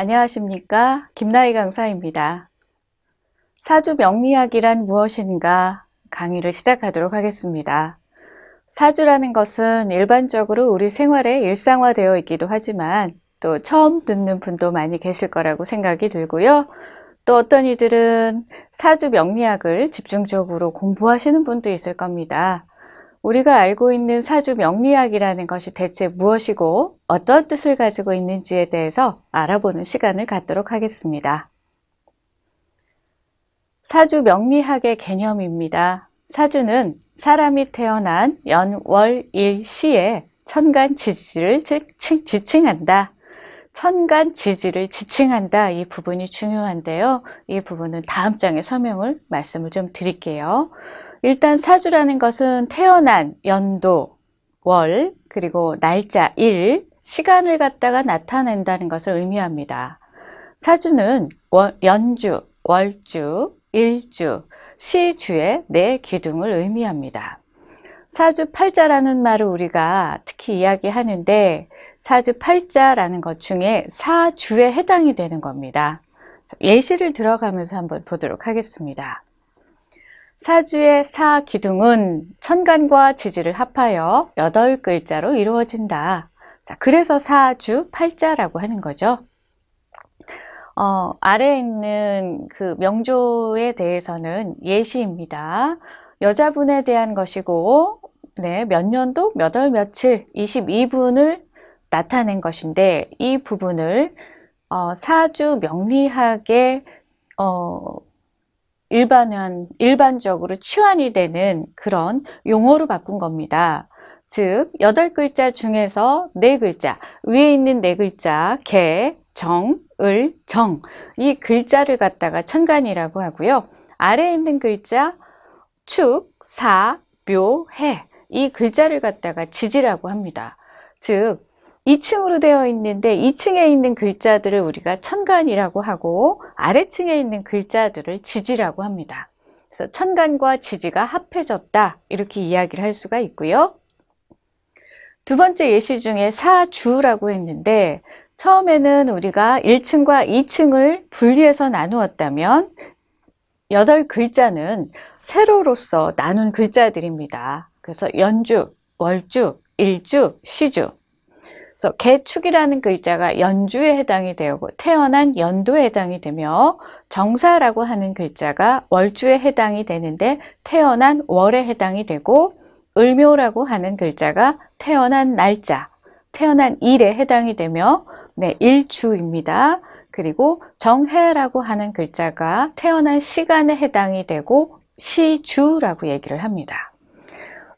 안녕하십니까. 김나희 강사입니다. 사주 명리학이란 무엇인가 강의를 시작하도록 하겠습니다. 사주라는 것은 일반적으로 우리 생활에 일상화되어 있기도 하지만 또 처음 듣는 분도 많이 계실 거라고 생각이 들고요. 또 어떤 이들은 사주 명리학을 집중적으로 공부하시는 분도 있을 겁니다. 우리가 알고 있는 사주 명리학이라는 것이 대체 무엇이고 어떤 뜻을 가지고 있는지에 대해서 알아보는 시간을 갖도록 하겠습니다. 사주 명리학의 개념입니다. 사주는 사람이 태어난 연, 월, 일, 시에 천간지지를 지칭한다. 천간지지를 지칭한다. 이 부분이 중요한데요. 이 부분은 다음 장에 설명을 말씀을 좀 드릴게요. 일단 사주라는 것은 태어난 연도, 월, 그리고 날짜, 일, 시간을 갖다가 나타낸다는 것을 의미합니다. 사주는 연주, 월주, 일주, 시주의 네 기둥을 의미합니다. 사주 팔자라는 말을 우리가 특히 이야기하는데 사주 팔자라는 것 중에 사주에 해당이 되는 겁니다. 예시를 들어가면서 한번 보도록 하겠습니다. 사주의 사 기둥은 천간과 지지를 합하여 8글자로 이루어진다. 자, 그래서 사주 팔자라고 하는 거죠. 아래에 있는 그 명조에 대해서는 예시입니다. 여자분에 대한 것이고, 네, 몇 년도 몇 월 며칠 22분을 나타낸 것인데, 이 부분을 사주 명리학의 일반적으로 치환이 되는 그런 용어로 바꾼 겁니다. 즉 8글자 중에서 4글자, 위에 있는 4글자 개, 정, 을, 정, 이 글자를 갖다가 천간이라고 하고요. 아래에 있는 글자 축, 사, 묘, 해, 이 글자를 갖다가 지지라고 합니다. 즉 2층으로 되어 있는데 2층에 있는 글자들을 우리가 천간이라고 하고 아래층에 있는 글자들을 지지라고 합니다. 그래서 천간과 지지가 합해졌다 이렇게 이야기를 할 수가 있고요. 두 번째 예시 중에 사주라고 했는데 처음에는 우리가 1층과 2층을 분리해서 나누었다면 8글자는 세로로서 나눈 글자들입니다. 그래서 연주, 월주, 일주, 시주. 그래서 개축이라는 글자가 연주에 해당이 되고 태어난 연도에 해당이 되며 정사라고 하는 글자가 월주에 해당이 되는데 태어난 월에 해당이 되고 을묘라고 하는 글자가 태어난 날짜, 태어난 일에 해당이 되며 네, 일주입니다. 그리고 정해라고 하는 글자가 태어난 시간에 해당이 되고 시주라고 얘기를 합니다.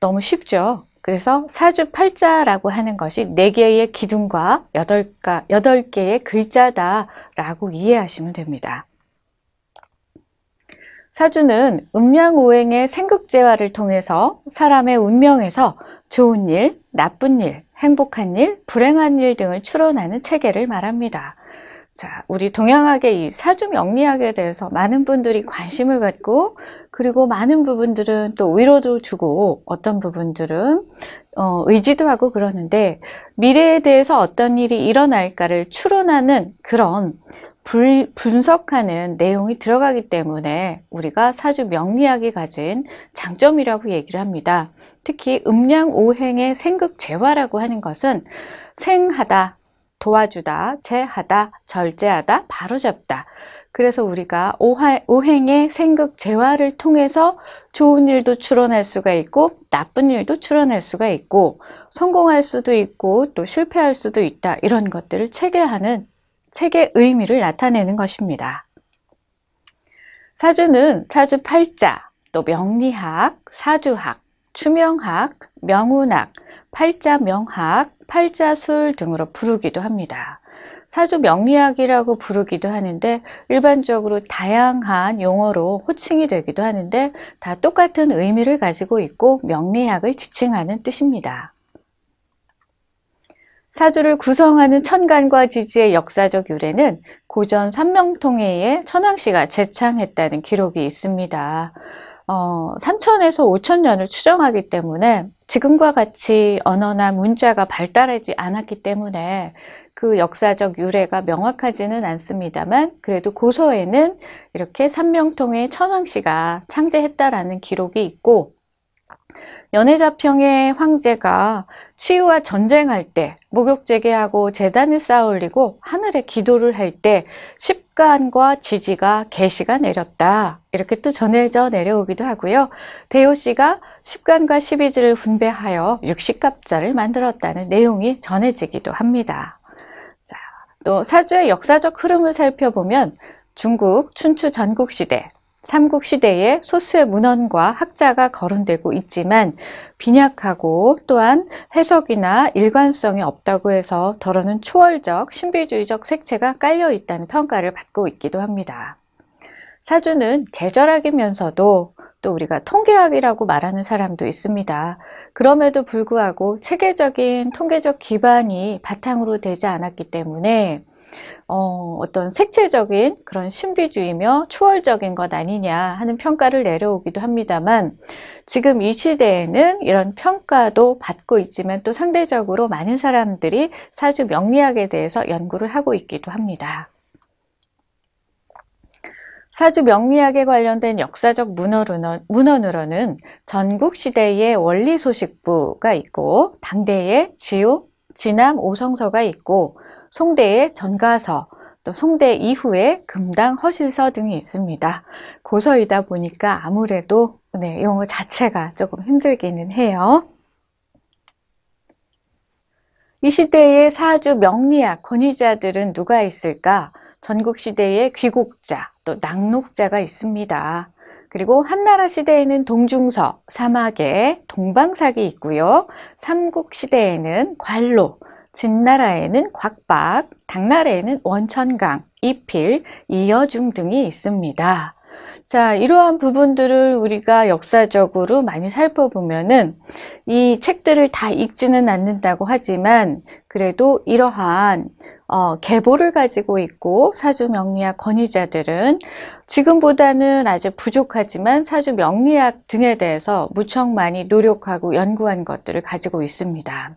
너무 쉽죠? 그래서 사주 팔자라고 하는 것이 4개의 기둥과 8개의 글자다라고 이해하시면 됩니다. 사주는 음양오행의 생극재화를 통해서 사람의 운명에서 좋은 일, 나쁜 일, 행복한 일, 불행한 일 등을 추론하는 체계를 말합니다. 자, 우리 동양학의 이 사주 명리학에 대해서 많은 분들이 관심을 갖고 그리고 많은 부분들은 또 위로도 주고 어떤 부분들은 의지도 하고 그러는데 미래에 대해서 어떤 일이 일어날까를 추론하는 그런 분석하는 내용이 들어가기 때문에 우리가 사주 명리학이 가진 장점이라고 얘기를 합니다. 특히 음양오행의 생극재화라고 하는 것은 생하다, 도와주다, 제하다, 절제하다, 바로잡다. 그래서 우리가 오행의 생극재화를 통해서 좋은 일도 추론할 수가 있고 나쁜 일도 추론할 수가 있고 성공할 수도 있고 또 실패할 수도 있다. 이런 것들을 체계하는 체계의 의미를 나타내는 것입니다. 사주는 사주 팔자, 또 명리학, 사주학, 추명학, 명운학, 팔자명학, 팔자술 등으로 부르기도 합니다. 사주 명리학이라고 부르기도 하는데 일반적으로 다양한 용어로 호칭이 되기도 하는데 다 똑같은 의미를 가지고 있고 명리학을 지칭하는 뜻입니다. 사주를 구성하는 천간과 지지의 역사적 유래는 고전 삼명통에 의해 천황씨가 제창했다는 기록이 있습니다. 3천에서 5천년을 추정하기 때문에 지금과 같이 언어나 문자가 발달하지 않았기 때문에 그 역사적 유래가 명확하지는 않습니다만, 그래도 고서에는 이렇게 삼명통의 천황씨가 창제했다라는 기록이 있고, 연해자평의 황제가 치유와 전쟁할 때 목욕재개하고 제단을 쌓아 올리고 하늘에 기도를 할 때 십간과 지지가 계시가 내렸다, 이렇게 또 전해져 내려오기도 하고요. 대호씨가 십간과 십이지를 분배하여 육식갑자를 만들었다는 내용이 전해지기도 합니다. 자, 또 사주의 역사적 흐름을 살펴보면 중국 춘추 전국시대, 삼국시대에 소수의 문헌과 학자가 거론되고 있지만 빈약하고 또한 해석이나 일관성이 없다고 해서 더러는 초월적 신비주의적 색채가 깔려 있다는 평가를 받고 있기도 합니다. 사주는 계절학이면서도 또 우리가 통계학이라고 말하는 사람도 있습니다. 그럼에도 불구하고 체계적인 통계적 기반이 바탕으로 되지 않았기 때문에 어떤 색채적인 그런 신비주의며 초월적인 것 아니냐 하는 평가를 내려오기도 합니다만, 지금 이 시대에는 이런 평가도 받고 있지만 또 상대적으로 많은 사람들이 사주 명리학에 대해서 연구를 하고 있기도 합니다. 사주 명리학에 관련된 역사적 문헌으로는 전국시대의 원리소식부가 있고, 당대의 지오, 지남 오성서가 있고, 송대의 전가서, 또 송대 이후의 금당 허실서 등이 있습니다. 고서이다 보니까 아무래도 용어 자체가 조금 힘들기는 해요. 이 시대의 사주 명리학 권위자들은 누가 있을까? 전국시대의 귀곡자, 또 낙록자가 있습니다. 그리고 한나라 시대에는 동중서, 사막에 동방삭이 있고요. 삼국시대에는 관로, 진나라에는 곽박, 당나라에는 원천강, 이필, 이여중 등이 있습니다. 자, 이러한 부분들을 우리가 역사적으로 많이 살펴보면은 이 책들을 다 읽지는 않는다고 하지만, 그래도 이러한 계보를 가지고 있고 사주 명리학 권위자들은 지금보다는 아주 부족하지만 사주 명리학 등에 대해서 무척 많이 노력하고 연구한 것들을 가지고 있습니다.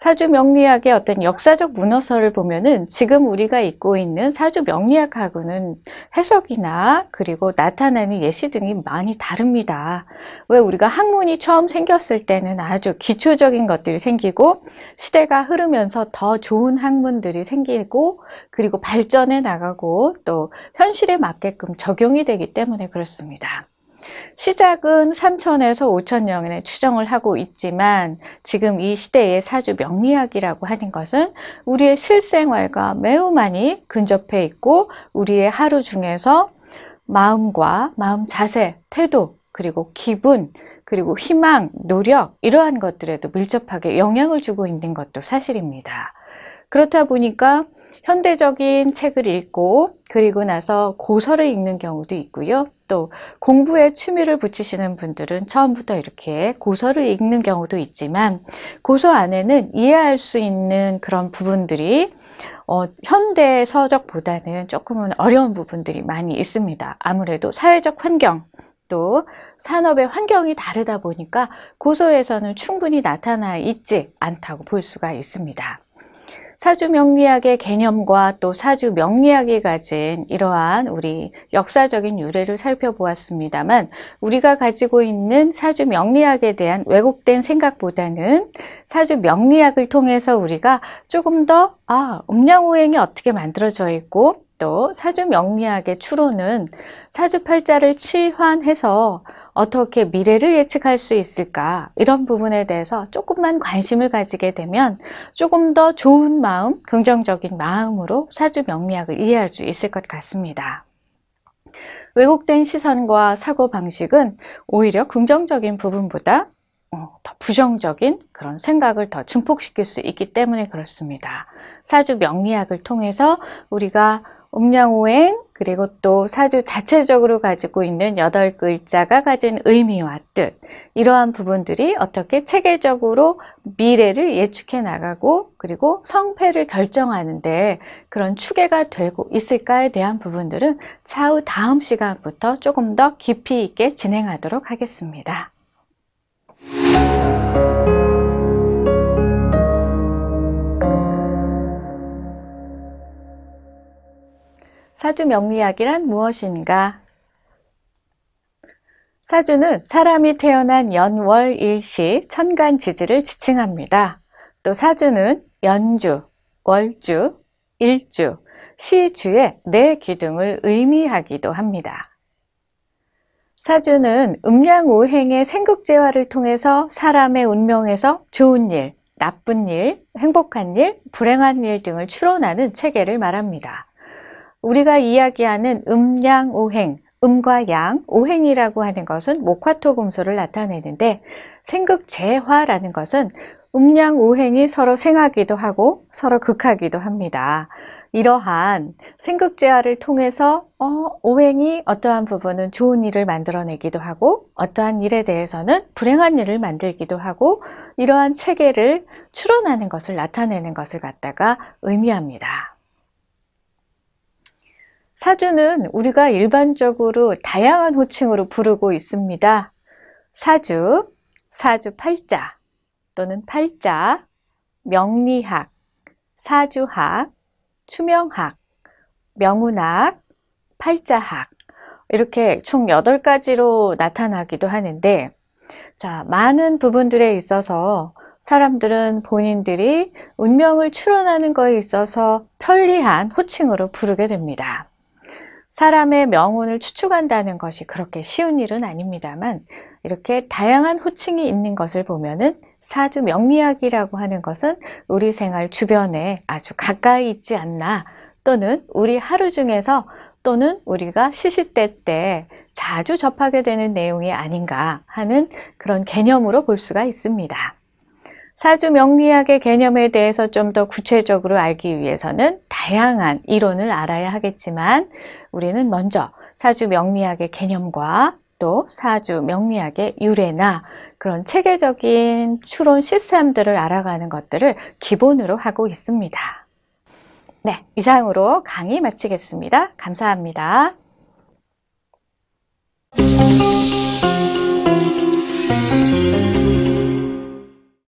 사주 명리학의 어떤 역사적 문헌서를 보면은 지금 우리가 읽고 있는 사주 명리학하고는 해석이나 그리고 나타나는 예시 등이 많이 다릅니다. 왜 우리가 학문이 처음 생겼을 때는 아주 기초적인 것들이 생기고, 시대가 흐르면서 더 좋은 학문들이 생기고, 그리고 발전해 나가고 또 현실에 맞게끔 적용이 되기 때문에 그렇습니다. 시작은 3천에서 5천년에 추정을 하고 있지만, 지금 이 시대의 사주 명리학이라고 하는 것은 우리의 실생활과 매우 많이 근접해 있고, 우리의 하루 중에서 마음과 마음 자세, 태도, 그리고 기분, 그리고 희망, 노력, 이러한 것들에도 밀접하게 영향을 주고 있는 것도 사실입니다. 그렇다 보니까 현대적인 책을 읽고 그리고 나서 고서를 읽는 경우도 있고요. 또 공부에 취미를 붙이시는 분들은 처음부터 이렇게 고서를 읽는 경우도 있지만, 고서 안에는 이해할 수 있는 그런 부분들이 현대 서적보다는 조금은 어려운 부분들이 많이 있습니다. 아무래도 사회적 환경, 또 산업의 환경이 다르다 보니까 고서에서는 충분히 나타나 있지 않다고 볼 수가 있습니다. 사주 명리학의 개념과 또 사주 명리학이 가진 이러한 우리 역사적인 유래를 살펴보았습니다만, 우리가 가지고 있는 사주 명리학에 대한 왜곡된 생각보다는 사주 명리학을 통해서 우리가 조금 더 음양오행이 어떻게 만들어져 있고, 또 사주 명리학의 추론은 사주 팔자를 치환해서 어떻게 미래를 예측할 수 있을까, 이런 부분에 대해서 조금만 관심을 가지게 되면 조금 더 좋은 마음, 긍정적인 마음으로 사주 명리학을 이해할 수 있을 것 같습니다. 왜곡된 시선과 사고방식은 오히려 긍정적인 부분보다 더 부정적인 그런 생각을 더 증폭시킬 수 있기 때문에 그렇습니다. 사주 명리학을 통해서 우리가 음양오행, 그리고 또 사주 자체적으로 가지고 있는 8글자가 가진 의미와 뜻, 이러한 부분들이 어떻게 체계적으로 미래를 예측해 나가고 그리고 성패를 결정하는 데 그런 추계가 되고 있을까에 대한 부분들은 차후 다음 시간부터 조금 더 깊이 있게 진행하도록 하겠습니다. 사주 명리학이란 무엇인가? 사주는 사람이 태어난 연월일시 천간지지를 지칭합니다. 또 사주는 연주, 월주, 일주, 시주의 네 기둥을 의미하기도 합니다. 사주는 음양오행의 생극재화를 통해서 사람의 운명에서 좋은 일, 나쁜 일, 행복한 일, 불행한 일 등을 추론하는 체계를 말합니다. 우리가 이야기하는 음양오행, 음과 양, 오행이라고 하는 것은 목화토금수를 나타내는데, 생극재화라는 것은 음양오행이 서로 생하기도 하고 서로 극하기도 합니다. 이러한 생극재화를 통해서 오행이 어떠한 부분은 좋은 일을 만들어내기도 하고 어떠한 일에 대해서는 불행한 일을 만들기도 하고, 이러한 체계를 추론하는 것을 나타내는 것을 갖다가 의미합니다. 사주는 우리가 일반적으로 다양한 호칭으로 부르고 있습니다. 사주, 사주팔자 또는 팔자, 명리학, 사주학, 추명학, 명운학, 팔자학, 이렇게 총 8가지로 나타나기도 하는데, 자, 많은 부분들에 있어서 사람들은 본인들이 운명을 추론하는 것에 있어서 편리한 호칭으로 부르게 됩니다. 사람의 명운을 추측한다는 것이 그렇게 쉬운 일은 아닙니다만, 이렇게 다양한 호칭이 있는 것을 보면은 사주 명리학이라고 하는 것은 우리 생활 주변에 아주 가까이 있지 않나, 또는 우리 하루 중에서 또는 우리가 시시때 때 자주 접하게 되는 내용이 아닌가 하는 그런 개념으로 볼 수가 있습니다. 사주 명리학의 개념에 대해서 좀 더 구체적으로 알기 위해서는 다양한 이론을 알아야 하겠지만, 우리는 먼저 사주 명리학의 개념과 또 사주 명리학의 유래나 그런 체계적인 추론 시스템들을 알아가는 것들을 기본으로 하고 있습니다. 네, 이상으로 강의 마치겠습니다. 감사합니다.